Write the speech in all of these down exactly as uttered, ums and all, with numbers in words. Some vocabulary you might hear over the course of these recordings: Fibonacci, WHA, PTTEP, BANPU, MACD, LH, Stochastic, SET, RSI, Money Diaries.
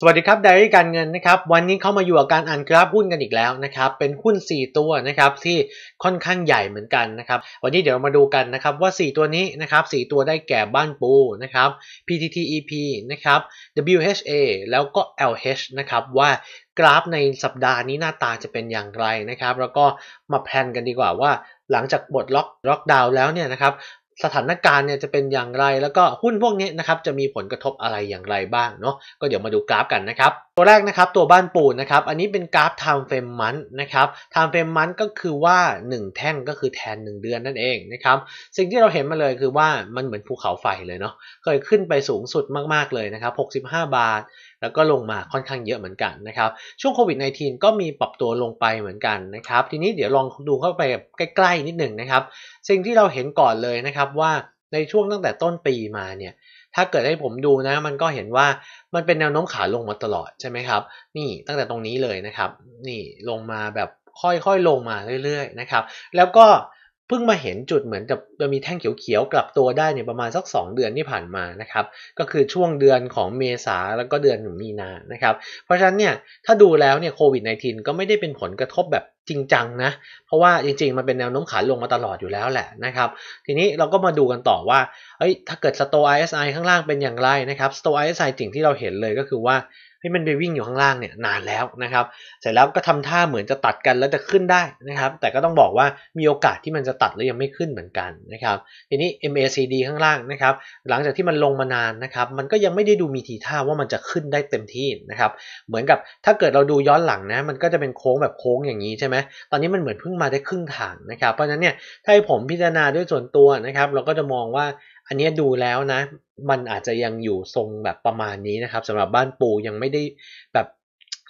สวัสดีครับไดอารี่การเงินนะครับวันนี้เข้ามาอยู่กับการอ่านกราฟหุ้นกันอีกแล้วนะครับเป็นหุ้นสี่ตัวนะครับที่ค่อนข้างใหญ่เหมือนกันนะครับวันนี้เดี๋ยวเรามาดูกันนะครับว่าสี่ตัวนี้นะครับสี่ตัวได้แก่บ้านปูนะครับ พี ที ที อี พี นะครับ ดับเบิลยู เอช เอ แล้วก็ แอล เอช นะครับว่ากราฟในสัปดาห์นี้หน้าตาจะเป็นอย่างไรนะครับแล้วก็มาแพลนกันดีกว่าว่าหลังจากบทล็อกล็อกดาวน์แล้วเนี่ยนะครับสถานการณ์เนี่ยจะเป็นอย่างไรแล้วก็หุ้นพวกนี้นะครับจะมีผลกระทบอะไรอย่างไรบ้างเนาะก็เดี๋ยวมาดูกราฟกันนะครับตัวแรกนะครับตัวบ้านปูนะครับอันนี้เป็นกราฟ time frame month นะครับ time frame month ก็คือว่าหนึ่งแท่งก็คือแทนหนึ่งเดือนนั่นเองนะครับสิ่งที่เราเห็นมาเลยคือว่ามันเหมือนภูเขาไฟเลยเนาะเคยขึ้นไปสูงสุดมากๆเลยนะครับหกสิบห้าบาทแล้วก็ลงมาค่อนข้างเยอะเหมือนกันนะครับช่วงโควิด สิบเก้า ก็มีปรับตัวลงไปเหมือนกันนะครับทีนี้เดี๋ยวลองดูเข้าไปใกล้ๆนิดหนึ่งนะครับสิ่งที่เราเห็นก่อนเลยนะครับว่าในช่วงตั้งแต่ต้นปีมาเนี่ยถ้าเกิดให้ผมดูนะมันก็เห็นว่ามันเป็นแนวโน้มขาลงมาตลอดใช่ไหมครับนี่ตั้งแต่ตรงนี้เลยนะครับนี่ลงมาแบบค่อยๆลงมาเรื่อยๆนะครับแล้วก็เพิ่งมาเห็นจุดเหมือนกับจะมีแท่งเขียวๆกลับตัวได้เนี่ยประมาณสักสองเดือนที่ผ่านมานะครับก็คือช่วงเดือนของเมษาแล้วก็เดือนมีนานะครับเพราะฉะนั้นเนี่ยถ้าดูแล้วเนี่ยโควิด สิบเก้า ก็ไม่ได้เป็นผลกระทบแบบจริงจังนะเพราะว่าจริงๆมันเป็นแนวโน้มขาลงมาตลอดอยู่แล้วแหละนะครับทีนี้เราก็มาดูกันต่อว่าเอ้ยถ้าเกิด Stochastic ไอ เอส ไอ ข้างล่างเป็นอย่างไรนะครับ Stochastic ไอ เอส ไอ สิ่งที่เราเห็นเลยก็คือว่าให้มันไปวิ่งอยู่ข้างล่างเนี่ยนานแล้วนะครับเสร็จแล้วก็ทำท่าเหมือนจะตัดกันแล้วจะขึ้นได้นะครับแต่ก็ต้องบอกว่ามีโอกาสที่มันจะตัดแล้วยังไม่ขึ้นเหมือนกันนะครับทีนี้ เอ็ม เอ ซี ดี ข้างล่างนะครับหลังจากที่มันลงมานานนะครับมันก็ยังไม่ได้ดูมีทีท่าว่ามันจะขึ้นได้เต็มที่นะครับเหมือนกับถ้าเกิดเราดูย้อนหลังนะมันก็จะเป็นโค้งแบบโค้งอย่างนี้ใช่ไหมตอนนี้มันเหมือนเพิ่งมาได้ครึ่งทางนะครับเพราะฉะนั้นเนี่ยถ้าให้ผมพิจารณาด้วยส่วนตัวนะครับเราก็จะมองว่าอันนี้ดูแล้วนะมันอาจจะยังอยู่ทรงแบบประมาณนี้นะครับสำหรับบ้านปูยังไม่ได้แบบ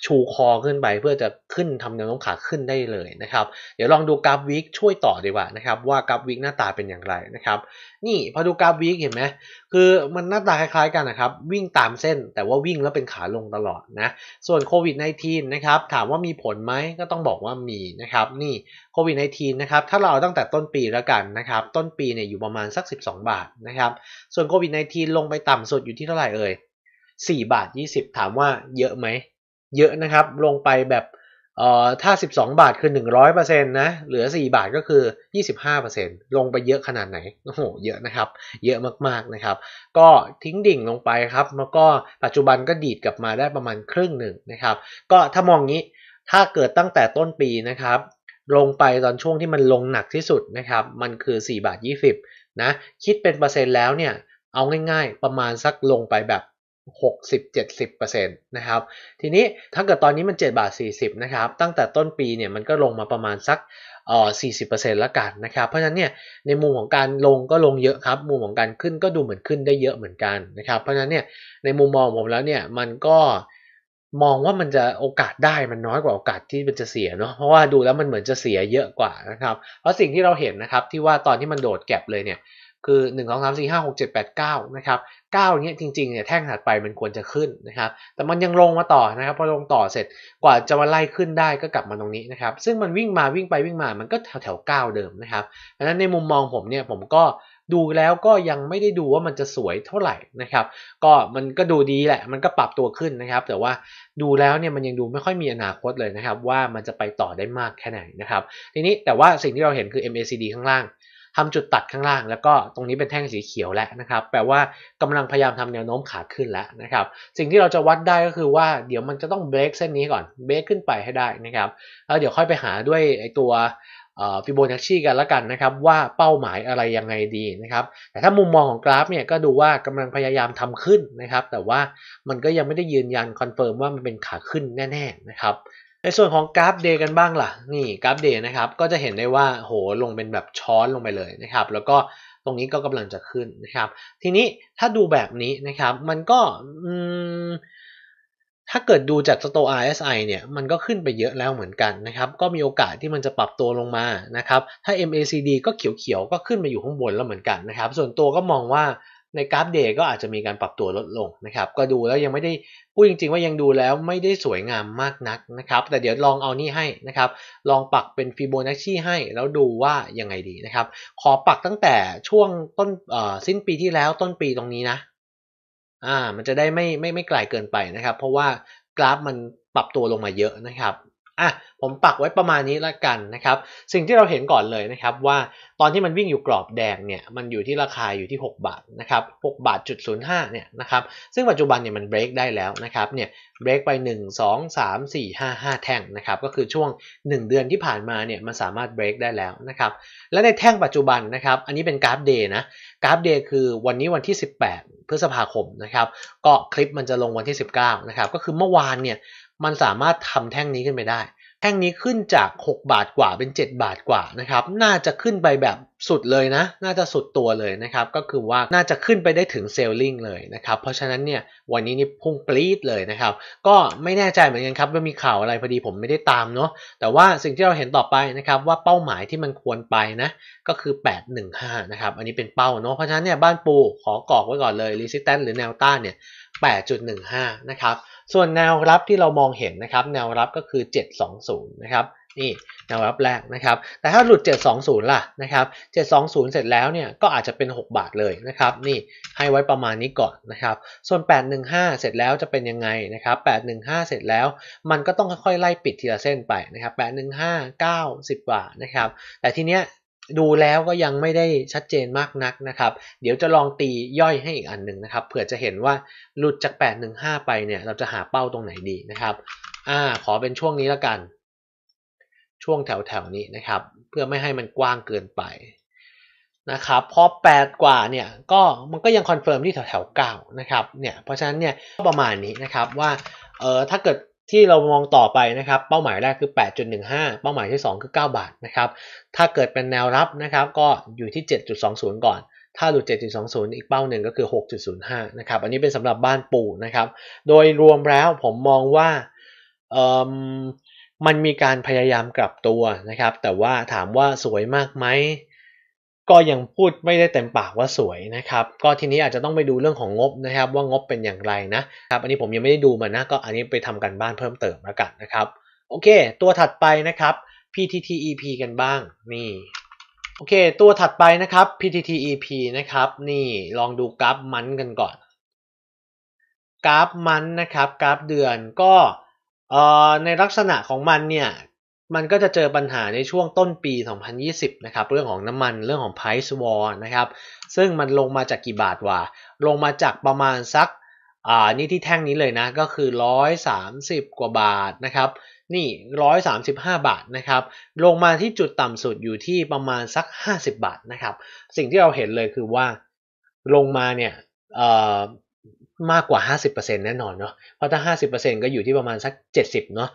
ชูคอขึ้นไปเพื่อจะขึ้นทำแนวโน้มขาขึ้นได้เลยนะครับเดี๋ยวลองดูกราฟวีคช่วยต่อดีกว่านะครับว่ากราฟวีคหน้าตาเป็นอย่างไรนะครับนี่พอดูกราฟวีคเห็นไหมคือมันหน้าตาคล้ายๆกันนะครับวิ่งตามเส้นแต่ว่าวิ่งแล้วเป็นขาลงตลอดนะส่วนโควิด สิบเก้า นะครับถามว่ามีผลไหมก็ต้องบอกว่ามีนะครับนี่โควิด สิบเก้า นะครับถ้าเราเอาตั้งแต่ต้นปีแล้วกันนะครับต้นปีเนี่ยอยู่ประมาณสักสิบสองบาทนะครับส่วนโควิด สิบเก้า ลงไปต่ำสุดอยู่ที่เท่าไหร่เอ่ยสี่บาทยี่สิบถามว่าเยอะไหมเยอะนะครับลงไปแบบเอ่อถ้าสิบสองบาทคือ หนึ่งร้อยเปอร์เซ็นต์ นะเหลือสี่บาทก็คือ ยี่สิบห้าเปอร์เซ็นต์ ลงไปเยอะขนาดไหนโอ้โหเยอะนะครับเยอะมากๆนะครับก็ทิ้งดิ่งลงไปครับแล้วก็ปัจจุบันก็ดีดกลับมาได้ประมาณครึ่งหนึ่งนะครับก็ถ้ามองงี้ถ้าเกิดตั้งแต่ต้นปีนะครับลงไปตอนช่วงที่มันลงหนักที่สุดนะครับมันคือสี่บาทยี่สิบนะคิดเป็นเปอร์เซ็นต์แล้วเนี่ยเอาง่ายๆประมาณสักลงไปแบบหกสิบเจ็ดสิบเปอร์เซ็นต์ นะครับทีนี้ถ้าเกิดตอนนี้มันเจ็ดบาทสี่สิบนะครับตั้งแต่ต้นปีเนี่ยมันก็ลงมาประมาณสักเอ่อ สี่สิบเปอร์เซ็นต์ ละกันนะครับเพราะฉะนั้นเนี่ยในมุมของการลงก็ลงเยอะครับมุมของการขึ้นก็ดูเหมือนขึ้นได้เยอะเหมือนกันนะครับเพราะฉะนั้นเนี่ยในมุมมองผมแล้วเนี่ยมันก็มองว่ามันจะโอกาสได้มันน้อยกว่าโอกาสที่มันจะเสียเนาะเพราะว่าดูแล้วมันเหมือนจะเสียเยอะกว่านะครับเพราะสิ่งที่เราเห็นนะครับที่ว่าตอนที่มันโดดแก็บเลยเนี่ยคือหนึ่ง สอง สาม สี่ ห้า หก เจ็ด แปด เก้านะครับเก้าอย่างเงี้ยจริงๆเนี่ยแท่งถัดไปมันควรจะขึ้นนะครับแต่มันยังลงมาต่อนะครับพอลงต่อเสร็จกว่าจะมาไล่ขึ้นได้ก็กลับมาตรงนี้นะครับซึ่งมันวิ่งมาวิ่งไปวิ่งมามันก็แถวแถวเก้าเดิมนะครับดังนั้นในมุมมองผมเนี่ยผมก็ดูแล้วก็ยังไม่ได้ดูว่ามันจะสวยเท่าไหร่นะครับก็มันก็ดูดีแหละมันก็ปรับตัวขึ้นนะครับแต่ว่าดูแล้วเนี่ยมันยังดูไม่ค่อยมีอนาคตเลยนะครับว่ามันจะไปต่อได้มากแค่ไหนนะครับทีนี้แต่ว่าสิ่งที่เราเห็นคือ เอ็ม เอ ซี ดี ข้างล่างทำจุดตัดข้างล่างแล้วก็ตรงนี้เป็นแท่งสีเขียวแล้วนะครับแปลว่ากำลังพยายามทำแนวโน้มขาขึ้นแล้วนะครับสิ่งที่เราจะวัดได้ก็คือว่าเดี๋ยวมันจะต้องเบรกเส้นนี้ก่อนเบรกขึ้นไปให้ได้นะครับแล้วเดี๋ยวค่อยไปหาด้วยไอตัวฟิโบนัชชีกันละกันนะครับว่าเป้าหมายอะไรยังไงดีนะครับแต่ถ้ามุมมองของกราฟเนี่ยก็ดูว่ากำลังพยายามทำขึ้นนะครับแต่ว่ามันก็ยังไม่ได้ยืนยันคอนเฟิร์มว่ามันเป็นขาขึ้นแน่ๆนะครับในส่วนของกราฟเดย์กันบ้างล่ะนี่กราฟเดย์นะครับก็จะเห็นได้ว่าโหลงเป็นแบบช้อนลงไปเลยนะครับแล้วก็ตรงนี้ก็กำลังจะขึ้นนะครับทีนี้ถ้าดูแบบนี้นะครับมันก็ถ้าเกิดดูจากสโต อาร์ เอส ไอ เนี่ยมันก็ขึ้นไปเยอะแล้วเหมือนกันนะครับก็มีโอกาสที่มันจะปรับตัวลงมานะครับถ้า เอ็ม เอ ซี ดี ก็เขียวๆก็ขึ้นไปอยู่ข้างบนแล้วเหมือนกันนะครับส่วนตัวก็มองว่าในกราฟเดย์ก็อาจจะมีการปรับตัวลดลงนะครับก็ดูแล้วยังไม่ได้พูดจริงๆว่ายังดูแล้วไม่ได้สวยงามมากนักนะครับแต่เดี๋ยวลองเอานี่ให้นะครับลองปักเป็นฟิโบนัชชีให้แล้วดูว่ายังไงดีนะครับขอปักตั้งแต่ช่วงต้นสิ้นปีที่แล้วต้นปีตรงนี้นะ อ่ามันจะได้ไม่ไม่ไม่ไกลเกินไปนะครับเพราะว่ากราฟมันปรับตัวลงมาเยอะนะครับอ่ะผมปักไว้ประมาณนี้ละกันนะครับสิ่งที่เราเห็นก่อนเลยนะครับว่าตอนที่มันวิ่งอยู่กรอบแดงเนี่ยมันอยู่ที่ราคาอยู่ที่หกบาทนะครับหกบาทจุดศูนย์ห้าเนี่ยนะครับซึ่งปัจจุบันเนี่ยมันเบรกได้แล้วนะครับเนี่ยเบรกไปหนึ่ง สอง สาม สี่ ห้า ห้าแท่งนะครับก็คือช่วงหนึ่งเดือนที่ผ่านมาเนี่ยมันสามารถเบรกได้แล้วนะครับและในแท่งปัจจุบันนะครับอันนี้เป็นกราฟเดย์นะกราฟเดย์คือวันนี้วันที่สิบแปดพฤษภาคมนะครับก็คลิปมันจะลงวันที่สิบเก้านะครับก็คือเมื่อวานเนี่ยมันสามารถทำแท่งนี้ขึ้นไปได้แท่งนี้ขึ้นจากหกบาทกว่าเป็นเจ็ดบาทกว่านะครับน่าจะขึ้นไปแบบสุดเลยนะน่าจะสุดตัวเลยนะครับก็คือว่าน่าจะขึ้นไปได้ถึงเซลลิ่งเลยนะครับเพราะฉะนั้นเนี่ยวันนี้นี่พุ่งปรี๊ดเลยนะครับก็ไม่แน่ใจเหมือนกันครับว่ามีข่าวอะไรพอดีผมไม่ได้ตามเนาะแต่ว่าสิ่งที่เราเห็นต่อไปนะครับว่าเป้าหมายที่มันควรไปนะก็คือแปดหนึ่งห้านะครับอันนี้เป็นเป้าเนาะเพราะฉะนั้นเนี่ยบ้านปูขอกรอกไว้ก่อนเลยรีสิสแตนซ์หรือแนวต้านเนี่ย แปดจุดหนึ่งห้า นะครับส่วนแนวรับที่เรามองเห็นนะครับแนวรับก็คือเจ็ดสองศูนย์นะครับนี่แนวรับแรกนะครับแต่ถ้าหลุดเจ็ดสองศูนย์ล่ะนะครับเจ็ดสองศูนย์เสร็จแล้วเนี่ยก็อาจจะเป็นหกบาทเลยนะครับนี่ให้ไว้ประมาณนี้ก่อนนะครับส่วนแปดหนึ่งห้าเสร็จแล้วจะเป็นยังไงนะครับแปดหนึ่งห้าเสร็จแล้วมันก็ต้องค่อยๆไล่ปิดทีละเส้นไปนะครับแปดหนึ่งห้า เก้า สิบ บาทนะครับแต่ทีเนี้ยดูแล้วก็ยังไม่ได้ชัดเจนมากนักนะครับเดี๋ยวจะลองตีย่อยให้อีกอันหนึ่งนะครับเผื่อจะเห็นว่าหลุดจากแปดหนึ่งห้าไปเนี่ยเราจะหาเป้าตรงไหนดีนะครับอ่าขอเป็นช่วงนี้ละกันช่วงแถวๆนี้นะครับเพื่อไม่ให้มันกว้างเกินไปนะครับพอแปดกว่าเนี่ยก็มันก็ยังคอนเฟิร์มที่แถวๆเก้านะครับเนี่ยเพราะฉะนั้นเนี่ยก็ประมาณนี้นะครับว่าเออถ้าเกิดที่เรามองต่อไปนะครับเป้าหมายแรกคือ แปดจุดหนึ่งห้า เป้าหมายที่สองคือเก้าบาทนะครับถ้าเกิดเป็นแนวรับนะครับก็อยู่ที่ เจ็ดจุดสองศูนย์ ก่อนถ้าหลุด เจ็ดจุดสองศูนย์ อีกเป้าหนึ่งก็คือ หกจุดศูนย์ห้า นะครับอันนี้เป็นสำหรับบ้านปูนะครับโดยรวมแล้วผมมองว่าเอ่อมันมีการพยายามกลับตัวนะครับแต่ว่าถามว่าสวยมากไหมก็ยังพูดไม่ได้เต็มปากว่าสวยนะครับก็ทีนี้อาจจะต้องไปดูเรื่องของงบนะครับว่างบเป็นอย่างไรนะครับอันนี้ผมยังไม่ได้ดูมานะก็อันนี้ไปทำกันบ้านเพิ่มเติมแล้วกันนะครับโอเคตัวถัดไปนะครับ พี ที ที อี พี กันบ้างนี่โอเคตัวถัดไปนะครับ พี ที ที อี พี นะครับนี่ลองดูกราฟมันกันก่อนกราฟมันนะครับกราฟเดือนก็เอ่อในลักษณะของมันเนี่ยมันก็จะเจอปัญหาในช่วงต้นปีสองพันยี่สิบนะครับเรื่องของน้ำมันเรื่องของ Price War นะครับซึ่งมันลงมาจากกี่บาทวะลงมาจากประมาณสักอ่านี่ที่แท่งนี้เลยนะก็คือหนึ่งร้อยสามสิบกว่าบาทนะครับนี่หนึ่งร้อยสามสิบห้าบาทนะครับลงมาที่จุดต่ำสุดอยู่ที่ประมาณสักห้าสิบบาทนะครับสิ่งที่เราเห็นเลยคือว่าลงมาเนี่ยเอ่อมากกว่า ห้าสิบเปอร์เซ็นต์ แน่นอนเนาะเพราะถ้า ห้าสิบเปอร์เซ็นต์ ก็อยู่ที่ประมาณสักเจ็ดสิบเนาะ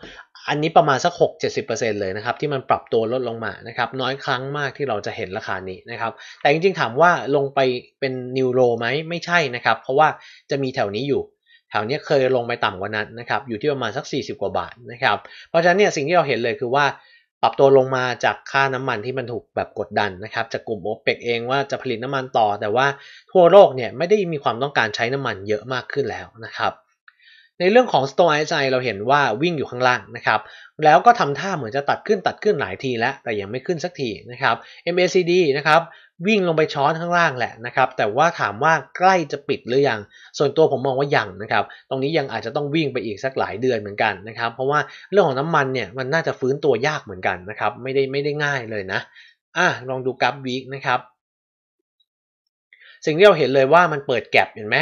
อันนี้ประมาณสัก หก เจ็ดสิบเปอร์เซ็นต์ เลยนะครับที่มันปรับตัวลดลงมานะครับน้อยครั้งมากที่เราจะเห็นราคานี้นะครับแต่จริงๆถามว่าลงไปเป็นนิวโรไหมไม่ใช่นะครับเพราะว่าจะมีแถวนี้อยู่แถวนี้เคยลงไปต่ำกว่านั้นนะครับอยู่ที่ประมาณสักสี่สิบกว่าบาทนะครับเพราะฉะนั้นเนี่ยสิ่งที่เราเห็นเลยคือว่าปรับตัวลงมาจากค่าน้ำมันที่มันถูกแบบกดดันนะครับจากกลุ่มโอเปกเองว่าจะผลิตน้ำมันต่อแต่ว่าทั่วโลกเนี่ยไม่ได้มีความต้องการใช้น้ำมันเยอะมากขึ้นแล้วนะครับในเรื่องของ สโตน ไอ เอส ไอ เราเห็นว่าวิ่งอยู่ข้างล่างนะครับแล้วก็ทำท่าเหมือนจะตัดขึ้นตัดขึ้นหลายทีแล้วแต่ยังไม่ขึ้นสักทีนะครับ เอ็ม เอ ซี ดี นะครับวิ่งลงไปช้อนข้างล่างแหละนะครับแต่ว่าถามว่าใกล้จะปิดหรือยังส่วนตัวผมมองว่ายังนะครับตรงนี้ยังอาจจะต้องวิ่งไปอีกสักหลายเดือนเหมือนกันนะครับเพราะว่าเรื่องของน้ำมันเนี่ยมันน่าจะฟื้นตัวยากเหมือนกันนะครับไม่ได้ไม่ได้ง่ายเลยนะอ่ะลองดูกราฟ วีค นะครับสิ่งที่เราเห็นเลยว่ามันเปิดแก็บเห็นไหม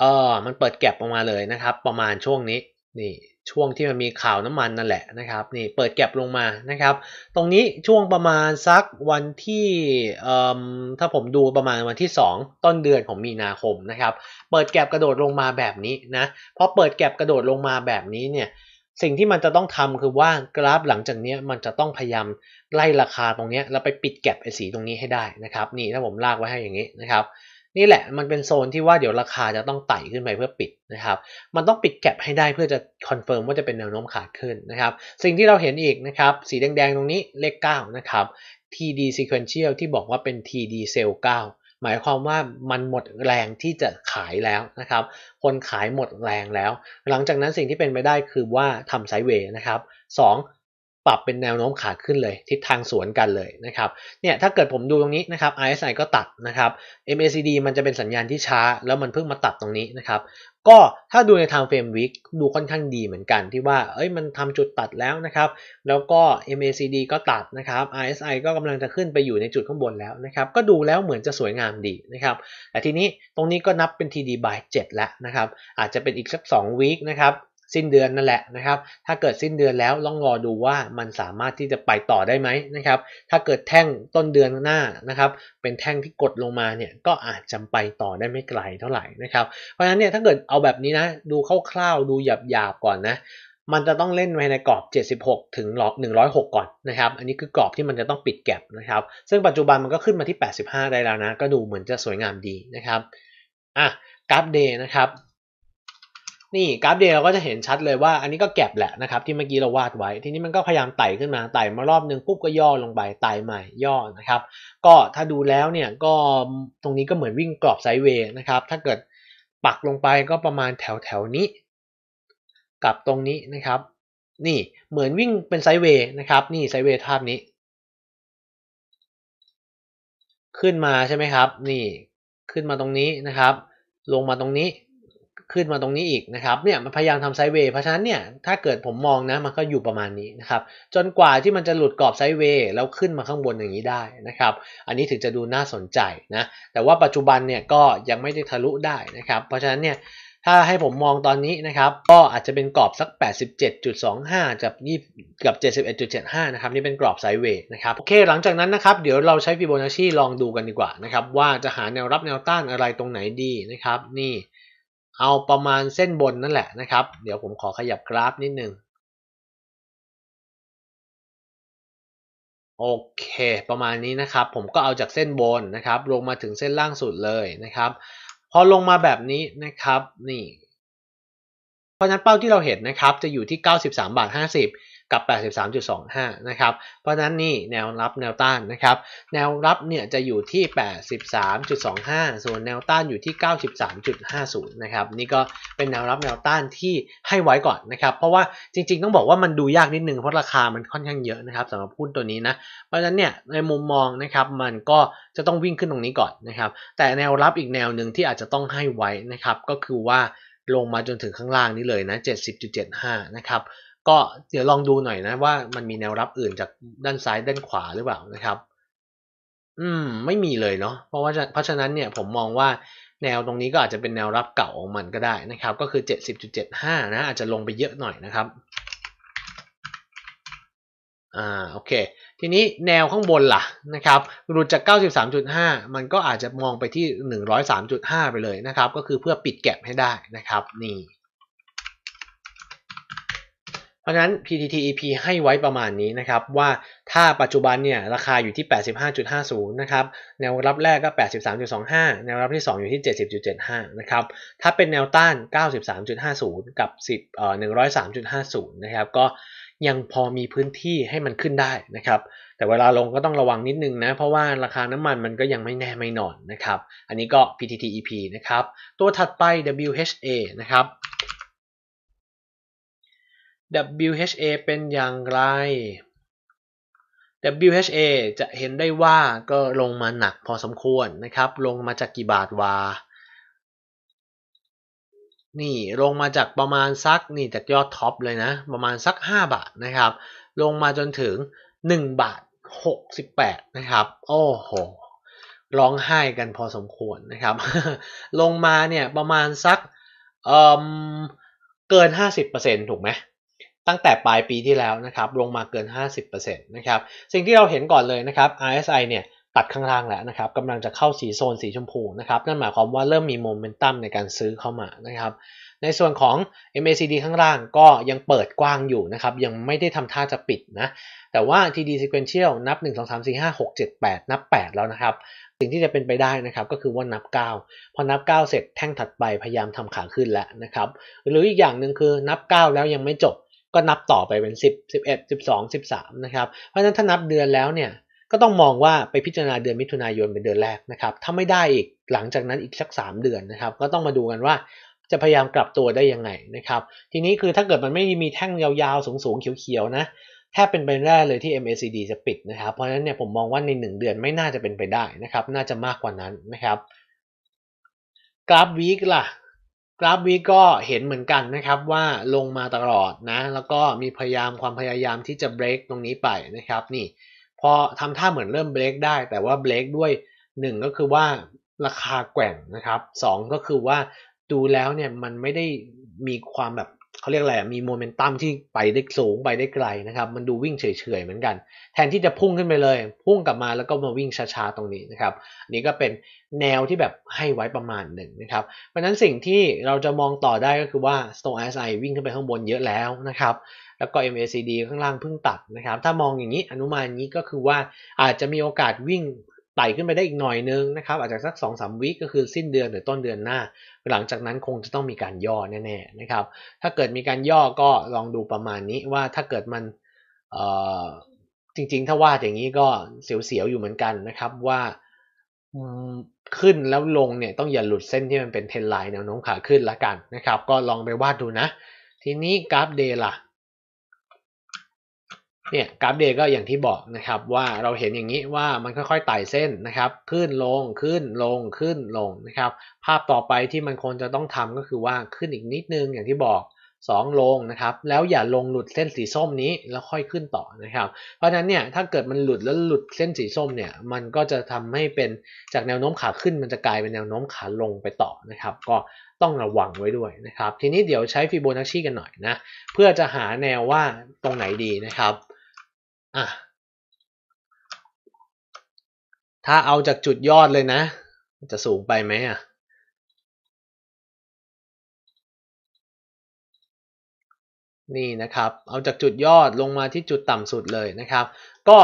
เออมันเปิดแก็บออกมาเลยนะครับประมาณช่วงนี้นี่ช่วงที่มันมีข่าวน้ำมันนั่นแหละนะครับนี่เปิดแก็บลงมานะครับตรงนี้ช่วงประมาณสักวันที่เอ่อถ้าผมดูประมาณวันที่สองต้นเดือนของมีนาคมนะครับเปิดแก็บกระโดดลงมาแบบนี้นะพอเปิดแก็บกระโดดลงมาแบบนี้เนี่ยสิ่งที่มันจะต้องทำคือว่ากราฟหลังจากนี้มันจะต้องพยายามไล่ราคาตรงนี้แล้วไปปิดแก็บไอ้สีตรงนี้ให้ได้นะครับนี่ถ้าผมลากไว้ให้อย่างนี้นะครับนี่แหละมันเป็นโซนที่ว่าเดี๋ยวราคาจะต้องไต่ขึ้นไปเพื่อปิดนะครับมันต้องปิดแก็บให้ได้เพื่อจะคอนเฟิร์มว่าจะเป็นแนวโน้มขาขึ้นนะครับสิ่งที่เราเห็นอีกนะครับสีแดงๆตรงนี้เลขเก้านะครับ ที ดี sequential ที่บอกว่าเป็น ที ดี sell เก้าหมายความว่ามันหมดแรงที่จะขายแล้วนะครับคนขายหมดแรงแล้วหลังจากนั้นสิ่งที่เป็นไปได้คือว่าทำไซด์เวย์นะครับสอง ปรับเป็นแนวโน้มขาขึ้นเลยทิศทางสวนกันเลยนะครับเนี่ยถ้าเกิดผมดูตรงนี้นะครับ อาร์ เอส ไอ ก็ตัดนะครับ เอ็ม เอ ซี ดี มันจะเป็นสัญญาณที่ช้าแล้วมันเพิ่งมาตัดตรงนี้นะครับก็ถ้าดูใน Time Frame Week ดูค่อนข้างดีเหมือนกันที่ว่าเอ้ยมันทำจุดตัดแล้วนะครับแล้วก็ เอ็ม เอ ซี ดี ก็ตัดนะครับ อาร์ เอส ไอ ก็กำลังจะขึ้นไปอยู่ในจุดข้างบนแล้วนะครับก็ดูแล้วเหมือนจะสวยงามดีนะครับแต่ทีนี้ตรงนี้ก็นับเป็น ที ดี Buy เจ็ดแล้วนะครับอาจจะเป็นอีกสักสอง Week นะครับสิ้นเดือนนั่นแหละนะครับถ้าเกิดสิ้นเดือนแล้วลองรอดูว่ามันสามารถที่จะไปต่อได้ไหมนะครับถ้าเกิดแท่งต้นเดือนหน้านะครับเป็นแท่งที่กดลงมาเนี่ยก็อาจจะไปต่อได้ไม่ไกลเท่าไหร่นะครับเพราะฉะนั้นเนี่ยถ้าเกิดเอาแบบนี้นะดูคร่าวๆดูหยาบๆก่อนนะมันจะต้องเล่นไว้ในกรอบเจ็ดสิบหกถึงหนึ่งร้อยหกก่อนนะครับอันนี้คือกรอบที่มันจะต้องปิดแก็บนะครับซึ่งปัจจุบันมันก็ขึ้นมาที่แปดสิบห้าได้แล้วนะก็ดูเหมือนจะสวยงามดีนะครับอ่ะกราฟเดย์นะครับนี่กราฟเดย์เราก็จะเห็นชัดเลยว่าอันนี้ก็แก็บแหละนะครับที่เมื่อกี้เราวาดไว้ทีนี้มันก็พยายามไต่ขึ้นมาไต่มารอบนึงปุ๊บก็ย่อลงไปไต่ใหม่ย่อนะครับก็ถ้าดูแล้วเนี่ยก็ตรงนี้ก็เหมือนวิ่งกรอบไซด์เวย์นะครับถ้าเกิดปักลงไปก็ประมาณแถวแถวนี้กับตรงนี้นะครับนี่เหมือนวิ่งเป็นไซด์เวย์นะครับนี่ไซด์เวย์ภาพนี้ขึ้นมาใช่ไหมครับนี่ขึ้นมาตรงนี้นะครับลงมาตรงนี้ขึ้นมาตรงนี้อีกนะครับเนี่ยมันพยายามทำไซด์เวย์เพราะฉะนั้นเนี่ยถ้าเกิดผมมองนะมันก็อยู่ประมาณนี้นะครับจนกว่าที่มันจะหลุดกรอบไซด์เวย์แล้วขึ้นมาข้างบนอย่างนี้ได้นะครับอันนี้ถึงจะดูน่าสนใจนะแต่ว่าปัจจุบันเนี่ยก็ยังไม่ได้ทะลุได้นะครับเพราะฉะนั้นเนี่ยถ้าให้ผมมองตอนนี้นะครับก็อาจจะเป็นกรอบสัก แปดสิบเจ็ดจุดสองห้า กับ ยี่สิบ กับ เจ็ดสิบเอ็ดจุดเจ็ดห้า นะครับนี่เป็นกรอบไซด์เวย์นะครับโอเคหลังจากนั้นนะครับเดี๋ยวเราใช้ฟิโบนัชชีลองดูกันดีกว่านะครับว่าจะหาแนวรับแนวต้านอะไรตรงไหนดีนะครับนี่เอาประมาณเส้นบนนั่นแหละนะครับเดี๋ยวผมขอขยับกราฟนิดนึงโอเคประมาณนี้นะครับผมก็เอาจากเส้นบนนะครับลงมาถึงเส้นล่างสุดเลยนะครับพอลงมาแบบนี้นะครับนี่เพราะฉะนั้นเป้าที่เราเห็นนะครับจะอยู่ที่ เก้าสิบสามจุดห้าศูนย์ กับ แปดสิบสามจุดสองห้า นะครับเพราะฉะนั้นนี่แนวรับแนวต้านนะครับแนวรับเนี่ยจะอยู่ที่ แปดสิบสามจุดสองห้า ส่วนแนวต้านอยู่ที่ เก้าสิบสามจุดห้าศูนย์ นะครับนี่ก็เป็นแนวรับแนวต้านที่ให้ไว้ก่อนนะครับเพราะว่าจริงๆต้องบอกว่ามันดูยากนิดนึงเพราะราคามันค่อนข้างเยอะนะครับสำหรับหุ้นตัวนี้นะเพราะฉะนั้นเนี่ยในมุมมองนะครับมันก็จะต้องวิ่งขึ้นตรงนี้ก่อนนะครับแต่แนวรับอีกแนวนึงที่อาจจะต้องให้ไว้นะครับก็คือว่าลงมาจนถึงข้างล่างนี้เลยนะ เจ็ดสิบจุดเจ็ดห้า นะครับก็เดี๋ยวลองดูหน่อยนะว่ามันมีแนวรับอื่นจากด้านซ้ายด้านขวาหรือเปล่านะครับอืมไม่มีเลยเนาะเพราะว่าเพราะฉะนั้นเนี่ยผมมองว่าแนวตรงนี้ก็อาจจะเป็นแนวรับเก่าของมันก็ได้นะครับก็คือ เจ็ดสิบจุดเจ็ดห้า นะอาจจะลงไปเยอะหน่อยนะครับอ่าโอเคทีนี้แนวข้างบนล่ะนะครับหลุดจาก เก้าสิบสามจุดห้า มันก็อาจจะมองไปที่ หนึ่งร้อยสามจุดห้า ไปเลยนะครับก็คือเพื่อปิดแก็บให้ได้นะครับนี่เพราะฉะนั้น พี ที ที อี พี ให้ไว้ประมาณนี้นะครับว่าถ้าปัจจุบันเนี่ยราคาอยู่ที่ แปดสิบห้าจุดห้าศูนย์ นะครับแนวรับแรกก็ แปดสิบสามจุดสองห้า แนวรับที่สองอยู่ที่ เจ็ดสิบจุดเจ็ดห้า นะครับถ้าเป็นแนวต้าน เก้าสิบสามจุดห้าศูนย์ กับสิบเอ่อ หนึ่งร้อยสามจุดห้าศูนย์ นะครับก็ยังพอมีพื้นที่ให้มันขึ้นได้นะครับแต่เวลาลงก็ต้องระวังนิดนึงนะเพราะว่าราคาน้ำมันมันก็ยังไม่แน่ไม่นอนนะครับอันนี้ก็ พี ที ที อี พี นะครับตัวถัดไป ดับเบิลยู เอช เอ นะครับ ดับเบิลยู เอช เอ เป็นอย่างไร ดับเบิลยู เอช เอ จะเห็นได้ว่าก็ลงมาหนักพอสมควรนะครับลงมาจากกี่บาทวานี่ลงมาจากประมาณสักนี่จากยอดท็อปเลยนะประมาณสักห้าบาทนะครับลงมาจนถึงหนึ่งบาทหกสิบแปดนะครับโอ้โหร้องไห้กันพอสมควรนะครับ ลงมาเนี่ยประมาณสักเอ่อเกิน ห้าสิบเปอร์เซ็นต์ ถูกไหมตั้งแต่ปลายปีที่แล้วนะครับลงมาเกิน ห้าสิบเปอร์เซ็นต์ นะครับสิ่งที่เราเห็นก่อนเลยนะครับ อาร์ เอส ไอ เนี่ยตัดข้างล่างแล้วนะครับกำลังจะเข้าสีโซนสีชมพูนะครับนั่นหมายความว่าเริ่มมีโมเมนตัมในการซื้อเข้ามานะครับในส่วนของ เอ็ม เอ ซี ดี ข้างล่างก็ยังเปิดกว้างอยู่นะครับยังไม่ได้ทำท่าจะปิดนะแต่ว่า ที ดี Sequential นับหนึ่ง สอง สาม สี่ ห้า หก เจ็ด แปดนับแปดแล้วนะครับสิ่งที่จะเป็นไปได้นะครับก็คือว่านับเก้าพอนับเก้าเสร็จแท่งถัดไปพยายามทำขาขึ้นแล้วนะครับหรืออีกอย่างหนึ่งคือนับเก้าแล้วยังไม่จบก็นับต่อไปเป็นสิบ สิบเอ็ด สิบสอง สิบสามนะครับเพราะฉะนั้นถ้านับเดือนแล้วเนี่ยก็ต้องมองว่าไปพิจารณาเดือนมิถุนายนเป็นเดือนแรกนะครับถ้าไม่ได้อีกหลังจากนั้นอีกสักสามเดือนนะครับก็ต้องมาดูกันว่าจะพยายามกลับตัวได้ยังไงนะครับทีนี้คือถ้าเกิดมันไม่มีแท่งยาวๆสูงๆเขียวๆนะ แทบเป็นไปได้เลยที่ เอ็ม เอ ซี ดี จะปิดนะครับเพราะฉะนั้นเนี่ยผมมองว่าในหนึ่งเดือนไม่น่าจะเป็นไปได้นะครับน่าจะมากกว่านั้นนะครับกราฟวีคล่ะกราฟวีคก็เห็นเหมือนกันนะครับว่าลงมาตลอดนะแล้วก็มีพยายามความพยายามที่จะเบรกตรงนี้ไปนะครับนี่พอทำท่าเหมือนเริ่มเบรกได้แต่ว่าเบรกด้วยหนึ่งก็คือว่าราคาแกว่งนะครับสองก็คือว่าดูแล้วเนี่ยมันไม่ได้มีความแบบเขาเรียกอะไรมีโมเมนตัมที่ไปได้สูงไปได้ไกลนะครับมันดูวิ่งเฉยๆเหมือนกันแทนที่จะพุ่งขึ้นไปเลยพุ่งกลับมาแล้วก็มาวิ่งช้าๆตรงนี้นะครับนี่ก็เป็นแนวที่แบบให้ไว้ประมาณหนึ่งนะครับเพราะฉะนั้นสิ่งที่เราจะมองต่อได้ก็คือว่า เอส แอนด์ พี ไอ วิ่งขึ้นไปข้างบนเยอะแล้วนะครับแล้วก็ เอ็ม เอ ซี ดี ข้างล่างเพิ่งตัดนะครับถ้ามองอย่างนี้อนุมานนี้ก็คือว่าอาจจะมีโอกาสวิ่งไต่ขึ้นไปได้อีกหน่อยนึงนะครับอาจจะสัก สองถึงสาม วีคก็คือสิ้นเดือนหรือต้นเดือนหน้าหลังจากนั้นคงจะต้องมีการย่อแน่ๆนะครับถ้าเกิดมีการย่อก็ลองดูประมาณนี้ว่าถ้าเกิดมันเอ่อจริงๆถ้าวาดอย่างนี้ก็เสียวๆอยู่เหมือนกันนะครับว่าขึ้นแล้วลงเนี่ยต้องอย่าหลุดเส้นที่มันเป็นเทรนไลน์แนวโน้มขาขึ้นละกันนะครับก็ลองไปวาดดูนะทีนี้กราฟเดย์ล่ะเนี่ยกราฟเดย์ก็อย่างที่บอกนะครับว่าเราเห็นอย่างนี้ว่ามันค่อยๆไต่เส้นนะครับขึ้นลงขึ้นลงขึ้นลงนะครับภาพต่อไปที่มันควรจะต้องทำก็คือว่าขึ้นอีกนิดนึงอย่างที่บอกสองลงนะครับแล้วอย่าลงหลุดเส้นสีส้มนี้แล้วค่อยขึ้นต่อนะครับเพราะฉะนั้นเนี่ยถ้าเกิดมันหลุดแล้วหลุดเส้นสีส้มเนี่ยมันก็จะทำให้เป็นจากแนวโน้มขาขึ้นมันจะกลายเป็นแนวโน้มขาลงไปต่อนะครับก็ต้องระวังไว้ด้วยนะครับทีนี้เดี๋ยวใช้ฟิโบนัชชีกันหน่อยนะเพื่อจะหาแนวว่าตรงไหนดีนะครับอ่ะถ้าเอาจากจุดยอดเลยนะจะสูงไปไหมอ่ะนี่นะครับเอาจากจุดยอดลงมาที่จุดต่ำสุดเลยนะครับก็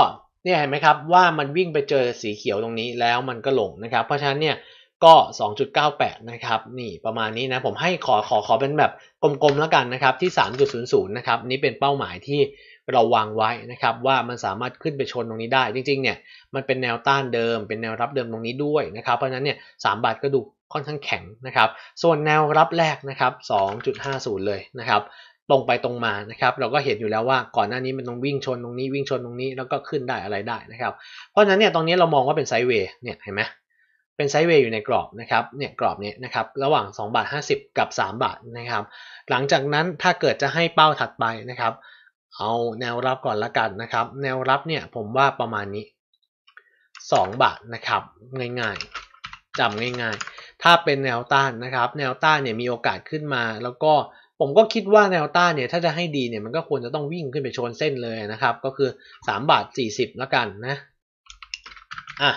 เนี่ยเห็นไหมครับว่ามันวิ่งไปเจอสีเขียวตรงนี้แล้วมันก็ลงนะครับเพราะฉะนั้นเนี่ยก็ สองจุดเก้าแปด นะครับนี่ประมาณนี้นะผมให้ขอขอขอเป็นแบบกลมๆแล้วกันนะครับที่ สามจุดศูนย์ศูนย์ นะครับนี่เป็นเป้าหมายที่เราวางไว้นะครับว่ามันสามารถขึ้นไปชนตรงนี้ได้จริงๆเนี่ยมันเป็นแนวต้านเดิมเป็นแนวรับเดิมตรงนี้ด้วยนะครับเพราะฉะนั้นเนี่ยสามบาทก็ดูค่อนข้างแข็งนะครับส่วนแนวรับแรกนะครับ สองจุดห้าศูนย์ เลยนะครับตรงไปตรงมานะครับเราก็เห็นอยู่แล้วว่าก่อนหน้านี้มันต้องวิ่งชนตรงนี้วิ่งชนตรงนี้แล้วก็ขึ้นได้อะไรได้นะครับเพราะฉะนั้นเนี่ยตรงนี้เรามองว่าเป็นไซด์เวย์เนี่ยเห็นไหมเป็นไซด์เวย์อยู่ในกรอบนะครับเนี่ยกรอบนี้นะครับระหว่างสองบาทห้าสิบกับสามบาทนะครับหลังจากนั้นถ้าเกิดจะให้เป้าถัดไปนะครับเอาแนวรับก่อนละกันนะครับแนวรับเนี่ยผมว่าประมาณนี้สองบาทนะครับง่ายๆจำง่ายๆถ้าเป็นแนวต้านนะครับแนวต้านเนี่ยมีโอกาสขึ้นมาแล้วก็ผมก็คิดว่าแนวต้านเนี่ยถ้าจะให้ดีเนี่ยมันก็ควรจะต้องวิ่งขึ้นไปชนเส้นเลยนะครับก็คือสามบาทสี่สิบละกันนะอ่ะ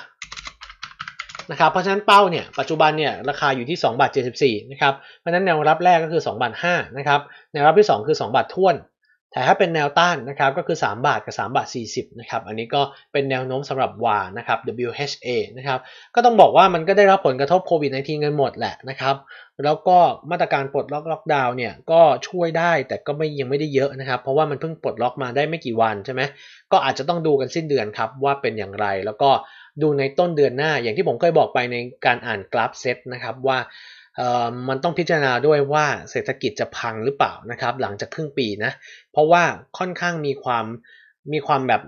นะครับเพราะฉะนั้นเป้าเนี่ยปัจจุบันเนี่ยราคาอยู่ที่สองบาทเจ็ดสิบสี่นะครับเพราะฉะนั้นแนวรับแรกก็คือสองบาทห้านะครับแนวรับที่สองคือสองบาทท้วนแต่ถ้าเป็นแนวต้านนะครับก็คือสามบาทกับสามบาทสี่สิบนะครับอันนี้ก็เป็นแนวโน้มสำหรับ ดับเบิลยู เอช เอ นะครับ ดับเบิลยู เอช เอ นะครับก็ต้องบอกว่ามันก็ได้รับผลกระทบโควิดสิบเก้า กันหมดแหละนะครับแล้วก็มาตรการปลดล็อกล็อกดาวน์เนี่ยก็ช่วยได้แต่ก็ไม่ยังไม่ได้เยอะนะครับเพราะว่ามันเพิ่งปลดล็อกมาได้ไม่กี่วันใช่ไหมก็อาจจะต้องดูกันสิ้นเดือนครับว่าเป็นอย่างไรแล้วก็ดูในต้นเดือนหน้าอย่างที่ผมเคยบอกไปในการอ่านกราฟเซตนะครับว่ามันต้องพิจารณาด้วยว่าเศรษฐกิจจะพังหรือเปล่านะครับหลังจากครึ่งปีนะเพราะว่าค่อนข้างมีความมีความแบบ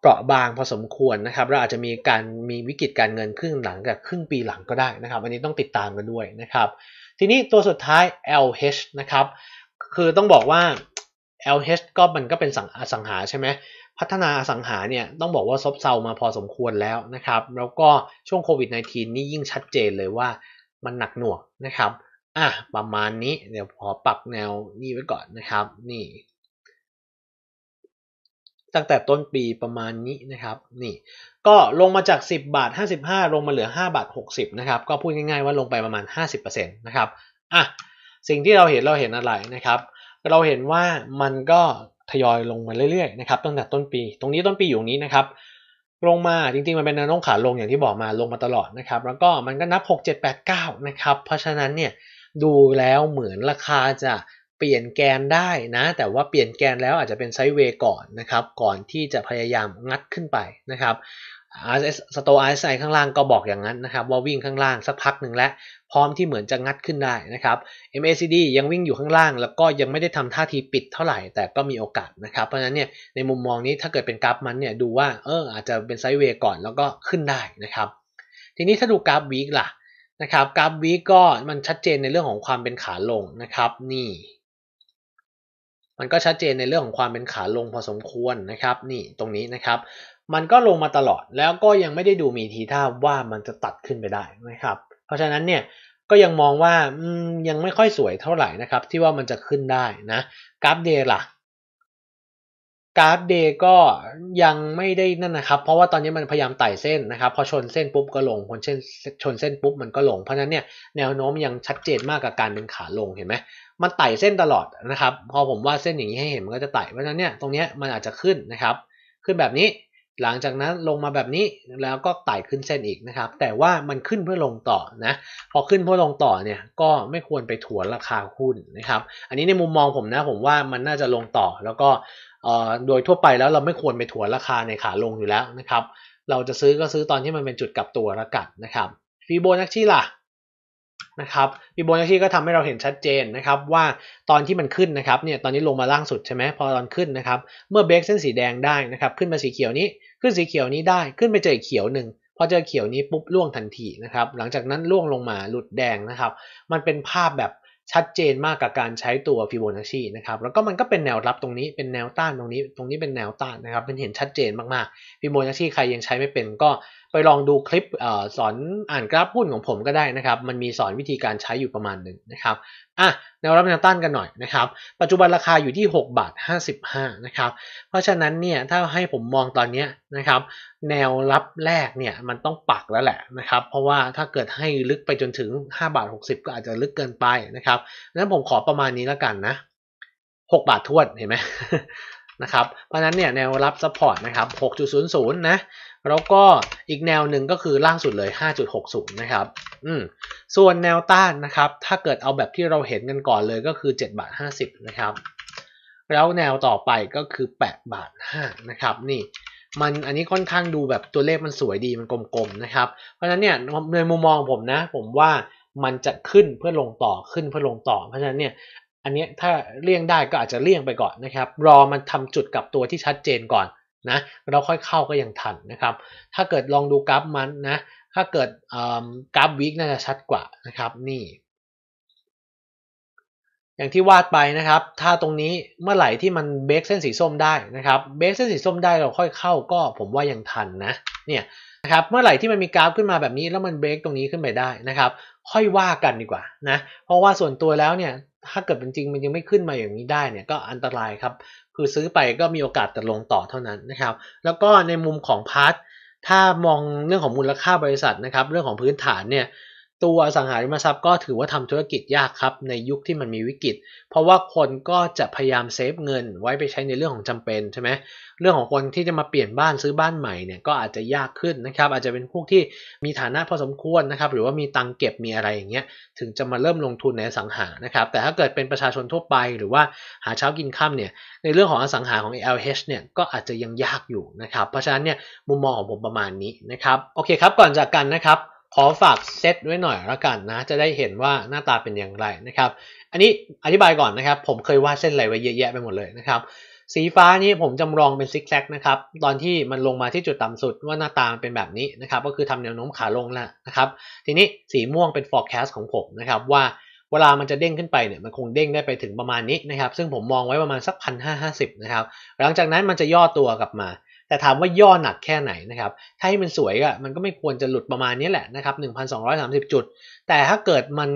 เปราะบางพอสมควรนะครับเราอาจจะมีการมีวิกฤตการเงินครึ่งหลังกับครึ่งปีหลังก็ได้นะครับอันนี้ต้องติดตามกันด้วยนะครับทีนี้ตัวสุดท้าย แอล เอช นะครับคือต้องบอกว่า แอล เอช ก็มันก็เป็นอสังหาใช่ไหมพัฒนาอสังหาเนี่ยต้องบอกว่าซบเซามาพอสมควรแล้วนะครับแล้วก็ช่วงโควิดสิบเก้า นี่ยิ่งชัดเจนเลยว่ามันหนักหน่วงนะครับอ่ะประมาณนี้เดี๋ยวขอปรับแนวนี่ไว้ก่อนนะครับนี่ตั้งแต่ต้นปีประมาณนี้นะครับนี่ก็ลงมาจากสิบบาทห้าสิบห้าลงมาเหลือห้าบาทหกสิบนะครับก็พูดง่ายๆว่าลงไปประมาณ ห้าสิบเปอร์เซ็นต์ นะครับอ่ะสิ่งที่เราเห็นเราเห็นอะไรนะครับเราเห็นว่ามันก็ทยอยลงมาเรื่อยๆนะครับตั้งแต่ต้นปีตรงนี้ต้นปีอยู่นี้นะครับลงมาจริงๆมันเป็นแนวโน้มขาลงอย่างที่บอกมาลงมาตลอดนะครับแล้วก็มันก็นับหก เจ็ด แปด เก้านะครับเพราะฉะนั้นเนี่ยดูแล้วเหมือนราคาจะเปลี่ยนแกนได้นะแต่ว่าเปลี่ยนแกนแล้วอาจจะเป็นไซด์เวย์ก่อนนะครับก่อนที่จะพยายามงัดขึ้นไปนะครับ สโตไอซ์ไซข้างล่างก็บอกอย่างนั้นนะครับว่าวิ่งข้างล่างสักพักหนึ่งและพร้อมที่เหมือนจะงัดขึ้นได้นะครับ เอ็ม เอ ซี ดี ยังวิ่งอยู่ข้างล่างแล้วก็ยังไม่ได้ทำท่าทีปิดเท่าไหร่แต่ก็มีโอกาสนะครับเพราะฉะนั้นเนี่ยในมุมมองนี้ถ้าเกิดเป็นกราฟมันเนี่ยดูว่าเอออาจจะเป็นไซด์เวย์ก่อนแล้วก็ขึ้นได้นะครับทีนี้ถ้าดูกราฟวีคล่ะนะครับกราฟวีคก็มันชัดเจนในเรื่องของความเป็นขาลงนะครับนี่มันก็ชัดเจนในเรื่องของความเป็นขาลงพอสมควรนะครับนี่ตรงนี้นะครับมันก็ลงมาตลอดแล้วก็ยังไม่ได้ดูมีทีท่าว่ามันจะตัดขึ้นไปได้นะครับเพราะฉะนั้นเนี่ยก็ยังมองว่ายังไม่ค่อยสวยเท่าไหร่นะครับที่ว่ามันจะขึ้นได้นะกราฟเดย์ล่ะกราฟเดย์ก็ยังไม่ได้นั่นนะครับเพราะว่าตอนนี้มันพยายามไต่เส้นนะครับพอชนเส้นปุ๊บก็ลงพอชนชนเส้นปุ๊บมันก็ลงเพราะฉะนั้นเนี่ยแนวโน้มยังชัดเจนมากกับการเป็นขาลงเห็นไหมมันไต่เส้นตลอดนะครับพอผมว่าเส้นอย่างนี้ให้เห็นมันก็จะไต่เพราะฉะนั้นเนี่ยตรงนี้มันอาจจะขึ้นนะครับขึ้นแบบนี้หลังจากนั้นลงมาแบบนี้แล้วก็ไต่ขึ้นเส้นอีกนะครับแต่ว่ามันขึ้นเพื่อลงต่อนะพอขึ้นเพื่อลงต่อเนี่ยก็ไม่ควรไปถ่วงราคาหุ้นนะครับอันนี้ในมุมมองผมนะผมว่ามันน่าจะลงต่อแล้วก็โดยทั่วไปแล้วเราไม่ควรไปถ่วงราคาในขาลงอยู่แล้วนะครับเราจะซื้อก็ซื้อตอนที่มันเป็นจุดกลับตัวแล้วกันนะครับฟิโบนัชชีล่ะนะครับฟิโบนัชชีก็ทำให้เราเห็นชัดเจนนะครับว่าตอนที่มันขึ้นนะครับเนี่ยตอนนี้ลงมาล่างสุดใช่ไหมพอตอนขึ้นนะครับเมื่อเบรกเส้นสีแดงได้นะครับขึ้นมาสีเขียวนี้ขึ้นสีเขียวนี้ได้ขึ้นไปเจออีกเขียวหนึ่งพอเจอเขียวนี้ปุ๊บล่วงทันทีนะครับหลังจากนั้นล่วงลงมาหลุดแดงนะครับมันเป็นภาพแบบชัดเจนมากกับการใช้ตัวฟิโบนัชชีนะครับแล้วก็มันก็เป็นแนวรับตรงนี้เป็นแนวต้านตรงนี้ตรงนี้เป็นแนวต้านนะครับมันเห็นชัดเจนมากๆฟิโบนัชชีใครยังใช้ไม่เป็นก็ไปลองดูคลิปเอ่อสอนอ่านกราฟหุ้นของผมก็ได้นะครับมันมีสอนวิธีการใช้อยู่ประมาณหนึ่งนะครับอ่ะแนวรับแนวต้านกันหน่อยนะครับปัจจุบันราคาอยู่ที่หกบาทห้าสิบห้านะครับเพราะฉะนั้นเนี่ยถ้าให้ผมมองตอนนี้นะครับแนวรับแรกเนี่ยมันต้องปักแล้วแหละนะครับเพราะว่าถ้าเกิดให้ลึกไปจนถึงห้าบาทหกสิบก็อาจจะลึกเกินไปนะครับนั้นผมขอประมาณนี้แล้วกันนะหกบาททวนเห็นไหมนะครับเพราะฉะนั้นเนี่ยแนวรับซัพพอร์ตนะครับ หกจุดศูนย์ศูนย์ นะแล้วก็อีกแนวหนึ่งก็คือล่างสุดเลย ห้าจุดหกศูนย์ นะครับอืมส่วนแนวต้านนะครับถ้าเกิดเอาแบบที่เราเห็นกันก่อนเลยก็คือ เจ็ดบาทห้าสิบ นะครับแล้วแนวต่อไปก็คือ แปดบาทห้า นะครับนี่มันอันนี้ค่อนข้างดูแบบตัวเลขมันสวยดีมันกลมๆนะครับเพราะฉะนั้นเนี่ยในมุมมองผมนะผมว่ามันจะขึ้นเพื่อลงต่อขึ้นเพื่อลงต่อเพราะฉะนั้นเนี่ยอันนี้ถ้าเลี่ยงได้ก็อาจจะเลี่ยงไปก่อนนะครับรอมันทำจุดกลับตัวที่ชัดเจนก่อนนะเราค่อยเข้าก็ยังทันนะครับถ้าเกิดลองดูกราฟมันนะถ้าเกิดกราฟวีคน่าจะชัดกว่านะครับนี่อย่างที่วาดไปนะครับถ้าตรงนี้เมื่อไหร่ที่มันเบรกเส้นสีส้มได้นะครับเบรกเส้นสีส้มได้เราค่อยเข้าก็ผมว่ายังทันนะเนี่ยนะครับเมื่อไหร่ที่มันมีกราฟขึ้นมาแบบนี้แล้วมันเบรกตรงนี้ขึ้นไปได้นะครับค่อยว่ากันดีกว่านะเพราะว่าส่วนตัวแล้วเนี่ยถ้าเกิดเป็นจริงมันยังไม่ขึ้นมาอย่างนี้ได้เนี่ยก็อันตรายครับคือซื้อไปก็มีโอกาสแต่ลงต่อเท่านั้นนะครับแล้วก็ในมุมของพาร์ทถ้ามองเรื่องของมูลค่าบริษัทนะครับเรื่องของพื้นฐานเนี่ยตัวอสังหาริมทรัพย์ก็ถือว่าทำธุรกิจยากครับในยุคที่มันมีวิกฤตเพราะว่าคนก็จะพยายามเซฟเงินไว้ไปใช้ในเรื่องของจำเป็นใช่ไหมเรื่องของคนที่จะมาเปลี่ยนบ้านซื้อบ้านใหม่เนี่ยก็อาจจะยากขึ้นนะครับอาจจะเป็นพวกที่มีฐานะพอสมควรนะครับหรือว่ามีตังเก็บมีอะไรอย่างเงี้ยถึงจะมาเริ่มลงทุนในอสังหานะครับแต่ถ้าเกิดเป็นประชาชนทั่วไปหรือว่าหาเช้ากินค่ำเนี่ยในเรื่องของอสังหาของ แอล เอช เนี่ยก็อาจจะยังยากอยู่นะครับเพราะฉะนั้นเนี่ยมุมมองของผมประมาณนี้นะครับโอเคครับก่อนจากกันนะครับขอฝากเซตไว้หน่อยละกันนะจะได้เห็นว่าหน้าตาเป็นอย่างไรนะครับอันนี้อธิบายก่อนนะครับผมเคยวาดเส้นอะไรไว้เยอะแยะไปหมดเลยนะครับสีฟ้านี้ผมจำลองเป็นซิกแซกนะครับตอนที่มันลงมาที่จุดต่ำสุดว่าหน้าตามันเป็นแบบนี้นะครับก็คือทำแนวโน้มขาลงแล้วนะครับทีนี้สีม่วงเป็น forecast ของผมนะครับว่าเวลามันจะเด้งขึ้นไปเนี่ยมันคงเด้งได้ไปถึงประมาณนี้นะครับซึ่งผมมองไว้ประมาณสักพันห้าห้าสิบนะครับหลังจากนั้นมันจะย่อตัวกลับมาแต่ถามว่าย่อหนักแค่ไหนนะครับถ้าให้มันสวยอะมันก็ไม่ควรจะหลุดประมาณนี้แหละนะครับ หนึ่งพันสองร้อยสามสิบ จุดแต่ถ้าเกิดมัน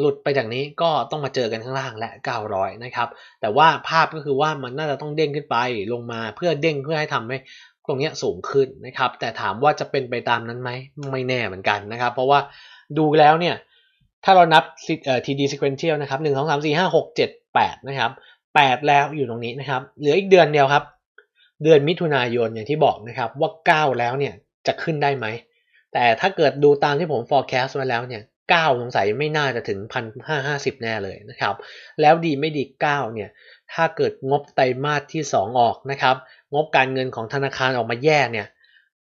หลุดไปจากนี้ก็ต้องมาเจอกันข้างล่างและเก้าร้อยนะครับแต่ว่าภาพก็คือว่ามันน่าจะต้องเด้งขึ้นไปลงมาเพื่อเด้งเพื่อให้ทำให้ตรงนี้สูงขึ้นนะครับแต่ถามว่าจะเป็นไปตามนั้นไหมไม่แน่เหมือนกันนะครับเพราะว่าดูแล้วเนี่ยถ้าเรานับ ที ดี sequential นะครับหนึ่ง สอง สาม สี่ ห้า หก เจ็ด แปดนะครับแปดแล้วอยู่ตรงนี้นะครับเหลืออีกเดือนเดียวครับเดือนมิถุนายนอย่างที่บอกนะครับว่าเก้าแล้วเนี่ยจะขึ้นได้ไหมแต่ถ้าเกิดดูตามที่ผม forecast มาแล้วเนี่ยเก้าสงสัยไม่น่าจะถึง หนึ่งพันห้าร้อยห้าสิบ แน่เลยนะครับแล้วดีไม่ดีเก้าเนี่ยถ้าเกิดงบไตรมาสที่สองออกนะครับงบการเงินของธนาคารออกมาแย่เนี่ย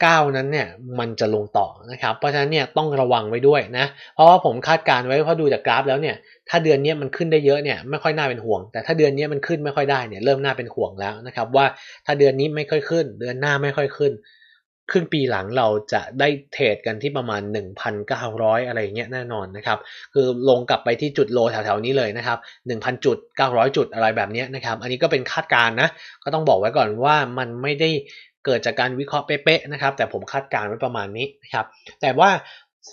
เก้านั้นเนี่ยมันจะลงต่อนะครับเพราะฉะนั้นเนี่ยต้องระวังไว้ด้วยนะเพราะว่าผมคาดการไว้เพราะดูจากกราฟแล้วเนี่ยถ้าเดือนนี้มันขึ้นได้เยอะเนี่ยไม่ค่อยน่าเป็นห่วงแต่ถ้าเดือนนี้มันขึ้นไม่ค่อยได้เนี่ยเริ่มน่าเป็นห่วงแล้วนะครับว่าถ้าเดือนนี้ไม่ค่อยขึ้นเดือนหน้าไม่ค่อยขึ้นครึ่งปีหลังเราจะได้เทรดกันที่ประมาณ หนึ่งพันเก้าร้อย อะไรอย่างเงี้ยแน่นอนนะครับคือลงกลับไปที่จุดโลแถวๆนี้เลยนะครับ หนึ่งพัน จุด เก้าร้อย จุดอะไรแบบเนี้ยนะครับอันนี้ก็เป็นคาดการณ์นะก็ต้องบอกไว้ก่อนว่ามันไม่ได้เกิดจากการวิเคราะห์เป๊ะๆนะครับแต่ผมคาดการณ์ไว้ประมาณนี้นะครับแต่ว่า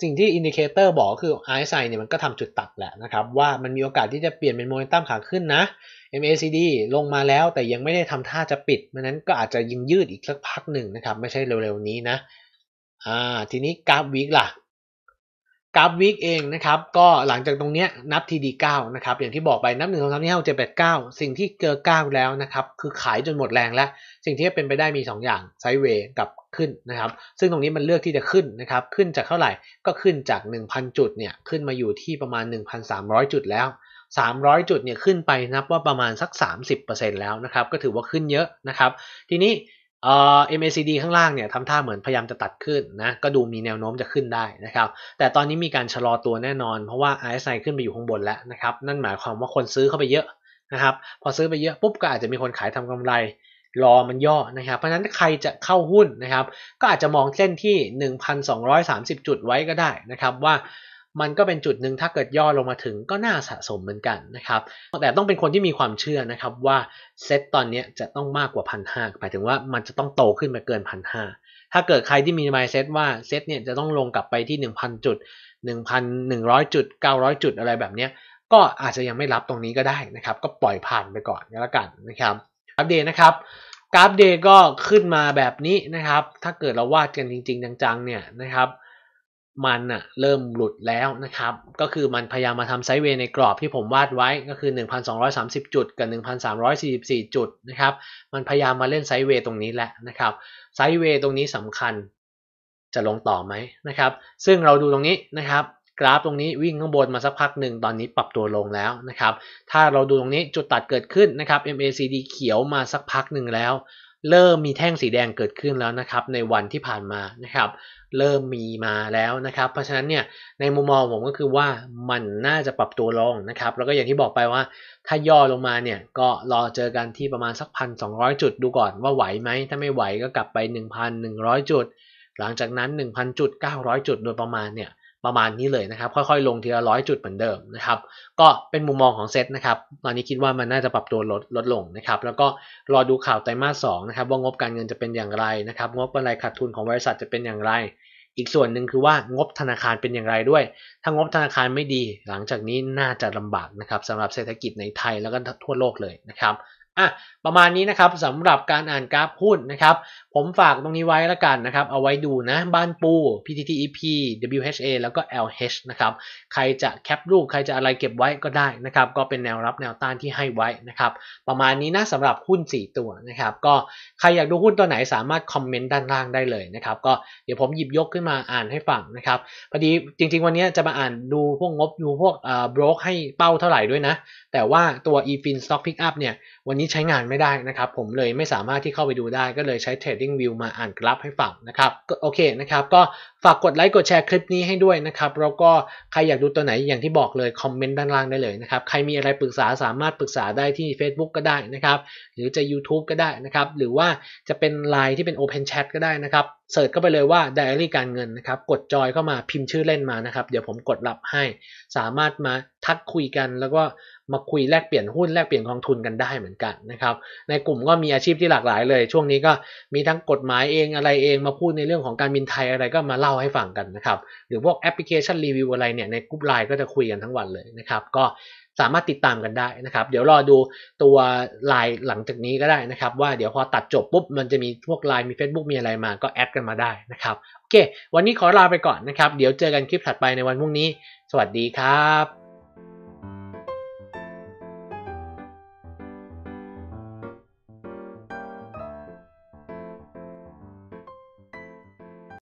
สิ่งที่อินดิเคเตอร์บอกคือ อาร์ เอส ไอ เนี่ยมันก็ทำจุดตัดแหละนะครับว่ามันมีโอกาสที่จะเปลี่ยนเป็นโมเมนตัมขาขึ้นนะ เอ็ม เอ ซี ดี ลงมาแล้วแต่ยังไม่ได้ทำท่าจะปิดมันนั้นก็อาจจะยิงยืดอีกสักพักหนึ่งนะครับไม่ใช่เร็วๆนี้นะอ่าทีนี้กราฟวีคล่ะกราฟวีคเองนะครับก็หลังจากตรงเนี้ยนับ ที ดี เก้า นะครับอย่างที่บอกไปนับหนึ่ง สอง สาม สี่ ห้า หก เจ็ด แปด เก้าสิ่งที่เกิดเก้าแล้วนะครับคือขายจนหมดแรงแล้วสิ่งที่เป็นไปได้มีสองอย่างไซด์เวย์กับขึ้นนะครับซึ่งตรงนี้มันเลือกที่จะขึ้นนะครับขึ้นจากเท่าไหร่ก็ขึ้นจาก หนึ่งพัน จุดเนี่ยขึ้นมาอยู่ที่ประมาณ หนึ่งพันสามร้อย จุดแล้วสามร้อยจุดเนี่ยขึ้นไปนับว่าประมาณสัก สามสิบเปอร์เซ็นต์ แล้วนะครับก็ถือว่าขึ้นเยอะนะครับทีนี้เอ่อ เอ็ม เอ ซี ดี ข้างล่างเนี่ยทำท่าเหมือนพยายามจะตัดขึ้นนะก็ดูมีแนวโน้มจะขึ้นได้นะครับแต่ตอนนี้มีการชะลอตัวแน่นอนเพราะว่า อาร์ เอส ไอ ขึ้นไปอยู่ข้างบนแล้วนะครับนั่นหมายความว่าคนซื้อเข้าไปเยอะนะครับพอซื้อไปเยอะปุ๊บก็อาจจะมีคนขายทำกำไรรอมันย่อนะครับเพราะฉะนั้นใครจะเข้าหุ้นนะครับก็อาจจะมองเส้นที่ หนึ่งพันสองร้อยสามสิบ จุดไว้ก็ได้นะครับว่ามันก็เป็นจุดหนึ่งถ้าเกิดย่อลงมาถึงก็น่าสะสมเหมือนกันนะครับแต่ต้องเป็นคนที่มีความเชื่อนะครับว่าเซ็ตตอนนี้จะต้องมากกว่า หนึ่งพันห้าร้อย หมายถึงว่ามันจะต้องโตขึ้นไปเกิน หนึ่งพันห้าร้อย ถ้าเกิดใครที่มี mindset ว่าเซ็ตเนี่ยจะต้องลงกลับไปที่ หนึ่งพัน จุด หนึ่งพันหนึ่งร้อย จุด เก้าร้อย จุดอะไรแบบนี้ก็อาจจะยังไม่รับตรงนี้ก็ได้นะครับก็ปล่อยผ่านไปก่อนแล้วกันนะครับอัปเดตนะครับกราฟเดย์ก็ขึ้นมาแบบนี้นะครับถ้าเกิดเราวาดกันจริงๆจังๆเนี่ยนะครับมันอะเริ่มหลุดแล้วนะครับก็คือมันพยายามมาทำไซด์เวย์ในกรอบที่ผมวาดไว้ก็คือ หนึ่งพันสองร้อยสามสิบ จุดกับ หนึ่งพันสามร้อยสี่สิบสี่ จุดนะครับมันพยายามมาเล่นไซด์เวย์ตรงนี้แหละนะครับไซด์เวย์ตรงนี้สำคัญจะลงต่อไหมนะครับซึ่งเราดูตรงนี้นะครับกราฟตรงนี้วิ่งข้างบนมาสักพักหนึ่งตอนนี้ปรับตัวลงแล้วนะครับถ้าเราดูตรงนี้จุดตัดเกิดขึ้นนะครับ เอ็ม เอ ซี ดี เขียวมาสักพักหนึ่งแล้วเริ่มมีแท่งสีแดงเกิดขึ้นแล้วนะครับในวันที่ผ่านมานะครับเริ่มมีมาแล้วนะครับเพราะฉะนั้นเนี่ยในมุมมองผมก็คือว่ามันน่าจะปรับตัวลงนะครับแล้วก็อย่างที่บอกไปว่าถ้าย่อลงมาเนี่ยก็รอเจอกันที่ประมาณสัก หนึ่งพันสองร้อย จุดดูก่อนว่าไหวไหมถ้าไม่ไหวก็กลับไป หนึ่งพันหนึ่งร้อย จุดหลังจากนั้น หนึ่งพัน จุด เก้าร้อย จุดโดยประมาณเนี่ยประมาณนี้เลยนะครับค่อยๆลงทีละร้อยจุดเหมือนเดิมนะครับก็เป็นมุมมองของเซตนะครับตอนนี้คิดว่ามันน่าจะปรับตัวลดลดลงนะครับแล้วก็รอดูข่าวไตรมาสสองนะครับว่างบการเงินจะเป็นอย่างไรนะครับงบกำไรขาดทุนของบริษัทจะเป็นอย่างไรอีกส่วนหนึ่งคือว่างบธนาคารเป็นอย่างไรด้วยถ้างบธนาคารไม่ดีหลังจากนี้น่าจะลำบากนะครับสำหรับเศรษฐกิจในไทยแล้วก็ทั่วโลกเลยนะครับอ่ะประมาณนี้นะครับสำหรับการอ่านกราฟหุ้นนะครับผมฝากตรงนี้ไว้ละกันนะครับเอาไว้ดูนะบ้านปู พี ที ที อี พี ดับเบิลยู เอช เอ แล้วก็ แอล เอช นะครับใครจะแคปรูปใครจะอะไรเก็บไว้ก็ได้นะครับก็เป็นแนวรับแนวต้านที่ให้ไว้นะครับประมาณนี้นะสำหรับหุ้นสี่ตัวนะครับก็ใครอยากดูหุ้นตัวไหนสามารถคอมเมนต์ด้านล่างได้เลยนะครับก็เดี๋ยวผมหยิบยกขึ้นมาอ่านให้ฟังนะครับพอดีจริงๆวันนี้จะมาอ่านดูพวกงบดูพวกเอ่อบล็อกให้เป้าเท่าไหร่ด้วยนะแต่ว่าตัว eFin Stock Pickup เนี่ยวันนี้ใช้งานไม่ได้นะครับผมเลยไม่สามารถที่เข้าไปดูได้ก็เลยใช้ Trading View มาอ่านกราฟให้ฟังนะครับโอเคนะครับก็ฝากกดไลค์กดแชร์คลิปนี้ให้ด้วยนะครับแล้วก็ใครอยากดูตัวไหนอย่างที่บอกเลยคอมเมนต์ด้านล่างได้เลยนะครับใครมีอะไรปรึกษาสามารถปรึกษาได้ที่ Facebook ก็ได้นะครับหรือจะ YouTube ก็ได้นะครับหรือว่าจะเป็น ไลน์ ที่เป็น Open Chat ก็ได้นะครับเสิร์ชเข้าไปเลยว่า Diary การเงินนะครับกดจอยเข้ามาพิมพ์ชื่อเล่นมานะครับเดี๋ยวผมกดรับให้สามารถมาทักคุยกันแล้วก็มาคุยแลกเปลี่ยนหุ้นแลกเปลี่ยนกองทุนกันได้เหมือนกันนะครับในกลุ่มก็มีอาชีพที่หลากหลายเลยช่วงนี้ก็มีทั้งกฎหมายเองอะไรเองมาพูดในเรื่องของการบินไทยอะไรก็มาเล่าให้ฟังกันนะครับหรือพวกแอปพลิเคชันรีวิวอะไรเนี่ยในกลุ่ม ไลน์ ก็จะคุยกันทั้งวันเลยนะครับก็สามารถติดตามกันได้นะครับเดี๋ยวรอดูตัว ไลน์ หลังจากนี้ก็ได้นะครับว่าเดี๋ยวพอตัดจบปุ๊บมันจะมีพวก ไลน์ มี Facebook มีอะไรมาก็แอดกันมาได้นะครับโอเควันนี้ขอลาไปก่อนนะครับเดี๋ยวเจอกันคลิปถัดไปในวันพรุ่งนี้สวัสดีครับ